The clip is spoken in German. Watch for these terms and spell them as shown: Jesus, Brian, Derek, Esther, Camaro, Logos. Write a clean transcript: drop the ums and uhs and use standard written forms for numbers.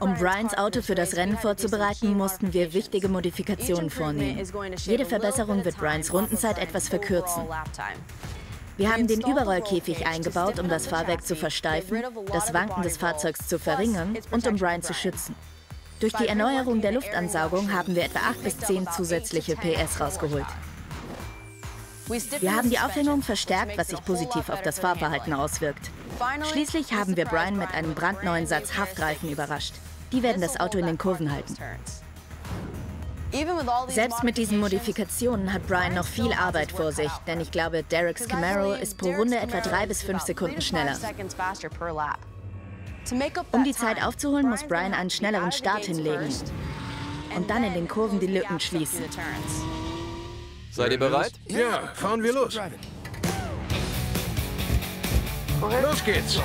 Um Brians Auto für das Rennen vorzubereiten, mussten wir wichtige Modifikationen vornehmen. Jede Verbesserung wird Brians Rundenzeit etwas verkürzen. Wir haben den Überrollkäfig eingebaut, um das Fahrwerk zu versteifen, das Wanken des Fahrzeugs zu verringern und um Brian zu schützen. Durch die Erneuerung der Luftansaugung haben wir etwa 8 bis 10 zusätzliche PS rausgeholt. Wir haben die Aufhängung verstärkt, was sich positiv auf das Fahrverhalten auswirkt. Schließlich haben wir Brian mit einem brandneuen Satz Haftreifen überrascht. Die werden das Auto in den Kurven halten. Selbst mit diesen Modifikationen hat Brian noch viel Arbeit vor sich, denn ich glaube, Dereks Camaro ist pro Runde etwa 3 bis 5 Sekunden schneller. Um die Zeit aufzuholen, muss Brian einen schnelleren Start hinlegen und dann in den Kurven die Lücken schließen. Seid ihr bereit? Ja, fahren wir los. Los geht's!